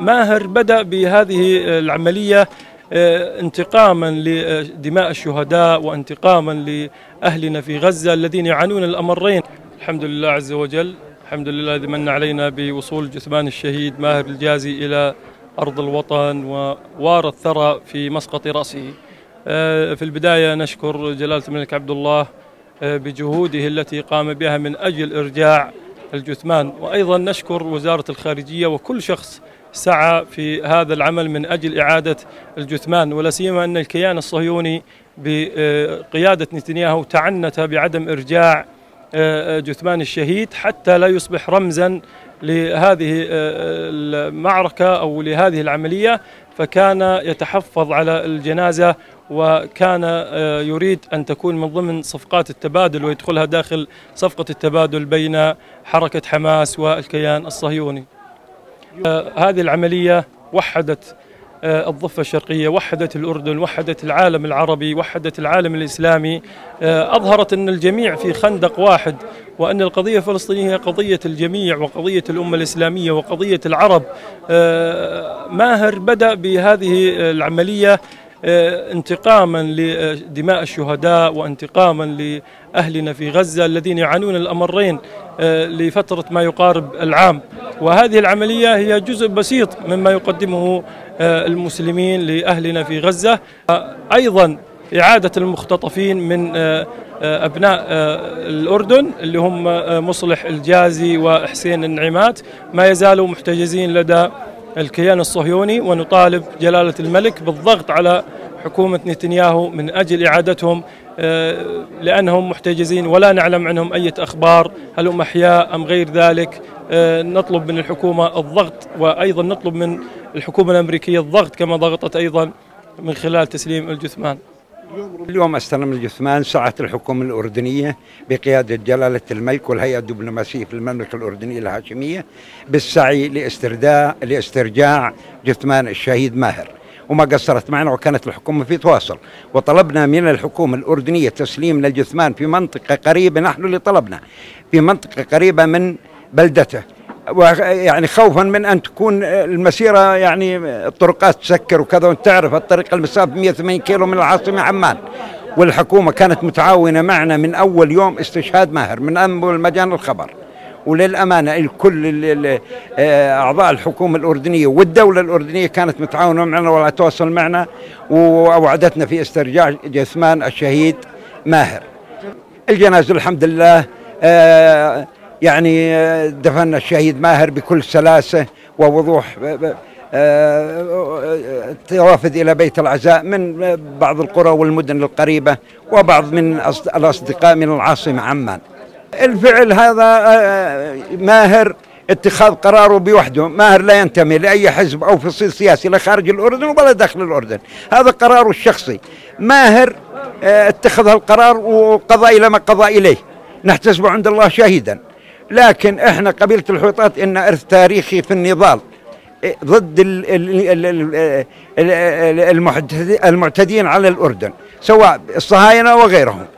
ماهر بدأ بهذه العملية انتقاما لدماء الشهداء وانتقاما لأهلنا في غزة الذين يعانون الأمرين. الحمد لله عز وجل، الحمد لله الذي من علينا بوصول جثمان الشهيد ماهر الجازي إلى أرض الوطن ووار الثرى في مسقط رأسه. في البداية نشكر جلالة الملك عبد الله بجهوده التي قام بها من أجل إرجاع الجثمان، وأيضا نشكر وزارة الخارجية وكل شخص سعى في هذا العمل من أجل إعادة الجثمان، ولا سيما أن الكيان الصهيوني بقيادة نتنياهو تعنت بعدم إرجاع جثمان الشهيد حتى لا يصبح رمزا لهذه المعركة أو لهذه العملية، فكان يتحفظ على الجنازة وكان يريد أن تكون من ضمن صفقات التبادل ويدخلها داخل صفقة التبادل بين حركة حماس والكيان الصهيوني. هذه العملية وحدت الضفة الشرقية، وحدت الأردن، وحدت العالم العربي، وحدت العالم الإسلامي، أظهرت أن الجميع في خندق واحد، وأن القضية الفلسطينية هي قضية الجميع وقضية الأمة الإسلامية وقضية العرب. ماهر بدأ بهذه العملية انتقاما لدماء الشهداء وانتقاما لأهلنا في غزة الذين يعانون الأمرين لفترة ما يقارب العام، وهذه العملية هي جزء بسيط مما يقدمه المسلمين لأهلنا في غزة. أيضا إعادة المختطفين من أبناء الأردن اللي هم مصلح الجازي وحسين النعيمات ما يزالوا محتجزين لدى الكيان الصهيوني، ونطالب جلالة الملك بالضغط على حكومة نتنياهو من أجل إعادتهم لأنهم محتجزين ولا نعلم عنهم أي أخبار، هل هم أحياء أم غير ذلك. نطلب من الحكومة الضغط، وأيضا نطلب من الحكومة الأمريكية الضغط كما ضغطت أيضا من خلال تسليم الجثمان. اليوم استلم الجثمان سعة الحكومة الأردنية بقيادة جلالة الملك والهيئة الدبلوماسية في المملكة الأردنية الهاشمية بالسعي لاسترجاع جثمان الشهيد ماهر، وما قصرت معنا وكانت الحكومة في تواصل، وطلبنا من الحكومة الأردنية تسليم الجثمان في منطقة قريبة، نحن اللي طلبنا في منطقة قريبة من بلدته، ويعني خوفا من ان تكون المسيره يعني الطرقات تسكر وكذا، وانت تعرف الطريق المسافه 180 كيلو من العاصمه عمان. والحكومه كانت متعاونه معنا من اول يوم استشهاد ماهر، من اول ما جانا الخبر، وللامانه الكل اعضاء الحكومه الاردنيه والدوله الاردنيه كانت متعاونه معنا وعلى تواصل معنا، واوعدتنا في استرجاع جثمان الشهيد ماهر. الجنازه الحمد لله يعني دفن الشهيد ماهر بكل سلاسة ووضوح، توافد إلى بيت العزاء من بعض القرى والمدن القريبة وبعض من الأصدقاء من العاصمة عمان. الفعل هذا ماهر اتخاذ قراره بوحده، ماهر لا ينتمي لأي حزب أو فصيل سياسي لا خارج الأردن ولا داخل الأردن، هذا قراره الشخصي. ماهر اتخذ القرار وقضى إلى ما قضى إليه، نحتسبه عند الله شهيدا. لكن احنا قبيلة الحويطات ان ارث تاريخي في النضال ضد المعتدين على الاردن سواء الصهاينة وغيرهم.